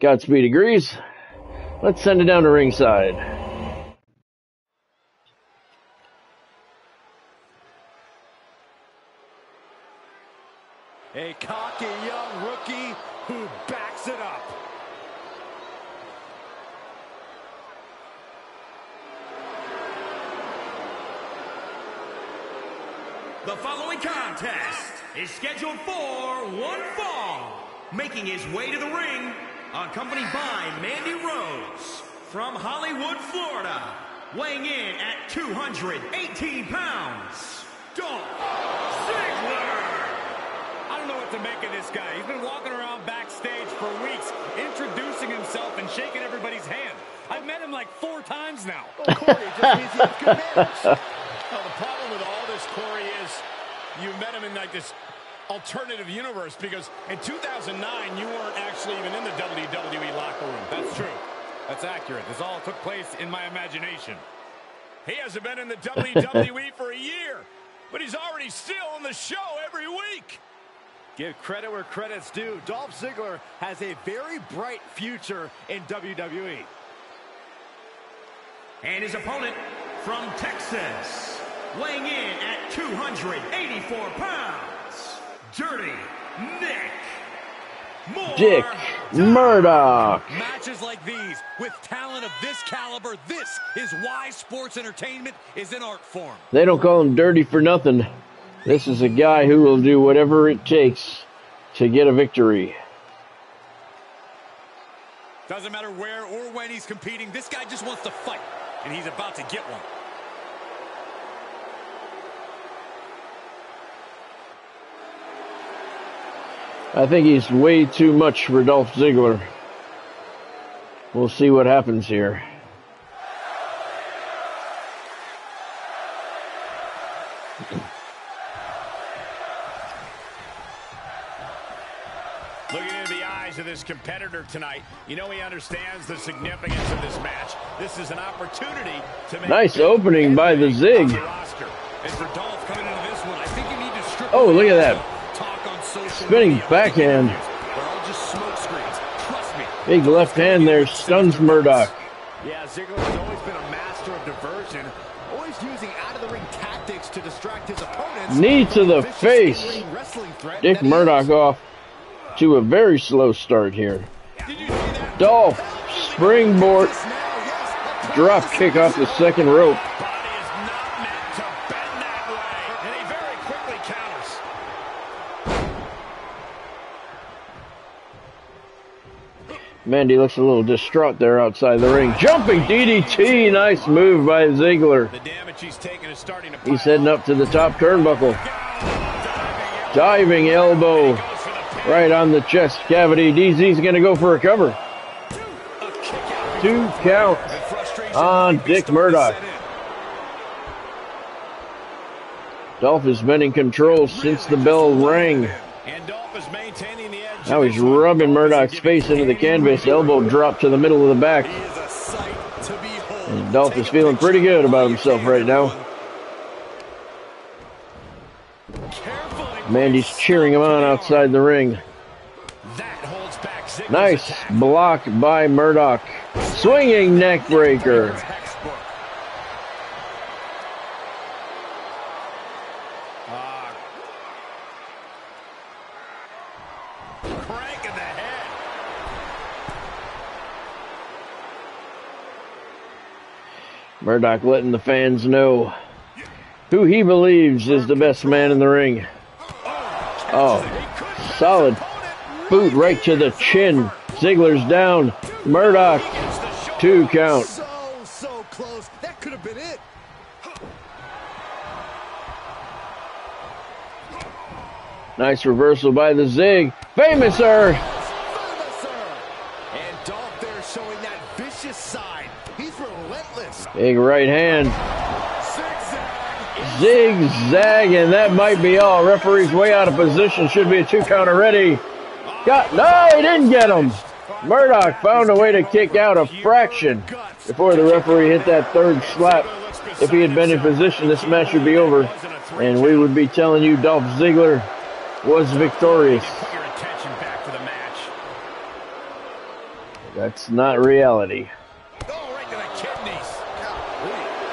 Godspeed agrees. Let's send it down to ringside. A cocky young rookie who backs it up. The following contest is scheduled for one fall. Making his way to the ring, accompanied by Mandy Rose from Hollywood, Florida. Weighing in at 218 pounds, Dolph Ziggler. What to make of this guy. He's been walking around backstage for weeks, introducing himself and shaking everybody's hand. I've met him like 4 times now. Corey just means he has good manners. Well, the problem with all this, Corey, is you met him in like this alternative universe, because in 2009 you weren't actually even in the WWE locker room. That's true. That's accurate. This all took place in my imagination. He hasn't been in the WWE for a year, but he's already still on the show every week. Give credit where credit's due. Dolph Ziggler has a very bright future in WWE. And his opponent from Texas, weighing in at 284 pounds, Dirty Dick Murdoch. Matches like these, with talent of this caliber, this is why sports entertainment is an art form. They don't call him Dirty for nothing. This is a guy who will do whatever it takes to get a victory. Doesn't matter where or when he's competing, this guy just wants to fight, and he's about to get one. I think he's way too much for Dolph Ziggler. We'll see what happens here. This competitor tonight, you know, he understands the significance of this match. This is an opportunity to make nice opening by the Zig. And for Dolph coming into this one, I think you need to strip. Oh, look at that. Talk on social spinning media. Backhand. They're all just smoke screens. Trust me. Big left hand there stuns Murdoch. Yeah, Ziggler has always been a master of diversion, always using out of the ring tactics to distract his opponents. Knee to the face. Dick Murdoch off to a very slow start here. Dolph, springboard, drop kick off the second rope. Mandy looks a little distraught there outside the ring. Jumping DDT, nice move by Ziggler. He's heading up to the top turnbuckle. Diving elbow. Right on the chest cavity. DZ's going to go for a cover. 2 count on Dick Murdoch. Dolph has been in control since the bell rang. Now he's rubbing Murdoch's face into the canvas. Elbow drop to the middle of the back. And Dolph is feeling pretty good about himself right now. Mandy's cheering him on outside the ring. Nice block by Murdoch. Swinging neck breaker. Crank in the head. Murdoch letting the fans know who he believes is the best man in the ring. Oh, solid boot right to the chin. Ziggler's down. Murdoch, 2 count. So close. That could have been it. Nice reversal by the Zig. Famouser. And Dolph there showing that vicious side. He's relentless. Big right hand. Zigzag, and that might be all. Referee's way out of position. Should be a 2 count already. Got, no, he didn't get him. Murdoch found a way to kick out a fraction before the referee hit that 3rd slap. If he had been in position, this match would be over, and we would be telling you Dolph Ziggler was victorious. That's not reality. Oh, right to the kidneys.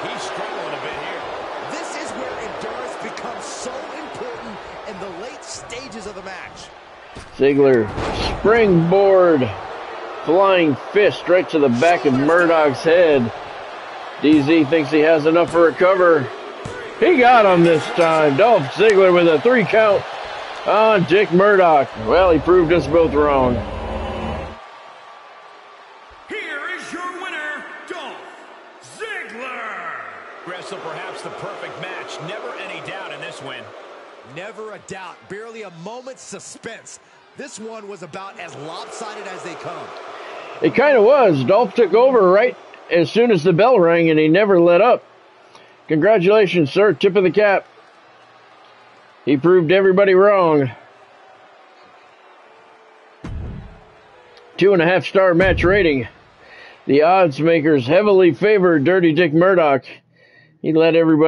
He's struggling a bit here. This is where endurance becomes so important in the late stages of the match. Ziggler, springboard, flying fist right to the back of Murdoch's head. DZ thinks he has enough for a cover. He got him this time. Dolph Ziggler with a 3 count on Dick Murdoch. Well, he proved us both wrong. Here is your winner, Dolph Ziggler. Wrestle perhaps the perfect match. Never any doubt in this win. Never a doubt. Barely a moment's suspense. This one was about as lopsided as they come. It kind of was. Dolph took over right as soon as the bell rang, and he never let up. Congratulations, sir. Tip of the cap. He proved everybody wrong. 2.5-star match rating. The odds makers heavily favor Dirty Dick Murdoch. He let everybody